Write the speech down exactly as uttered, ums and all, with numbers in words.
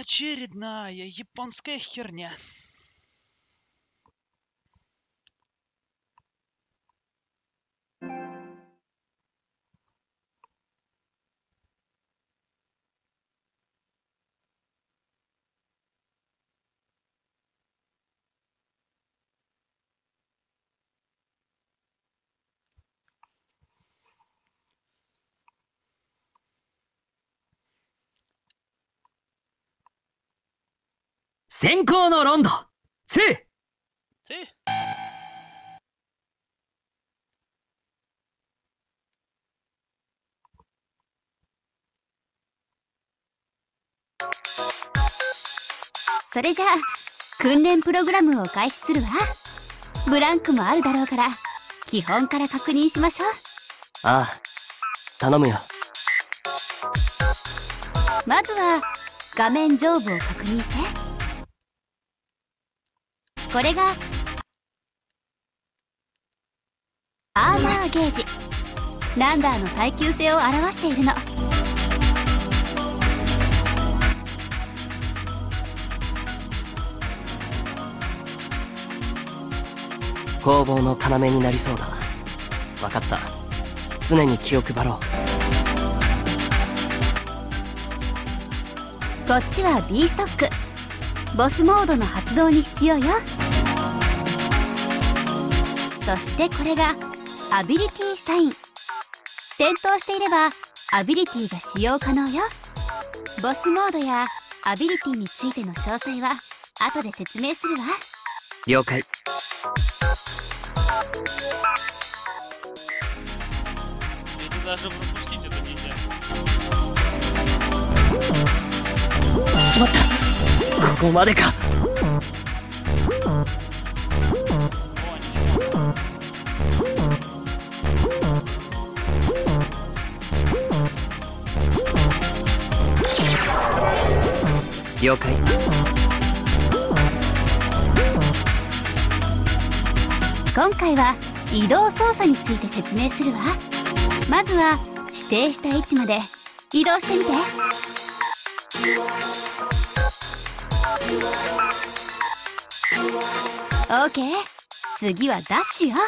Очередная японская херня.先行のロンドツーツーそれじゃあ訓練プログラムを開始するわ。ブランクもあるだろうから基本から確認しましょう。ああ、頼むよ。まずは画面上部を確認して。これがアーマーゲージ、ランダーの耐久性を表しているの。攻防の要になりそうだ。分かった、常に気を配ろう。こっちは B ストック、ボスモードの発動に必要よ。そしてこれがアビリティサイン。点灯していればアビリティが使用可能よ。ボスモードやアビリティについての詳細は後で説明するわ。了解。しまった、ここまでか。了解。今回は移動操作について説明するわ。まずは指定した位置まで移動してみて。オーケー、次はダッシュよ。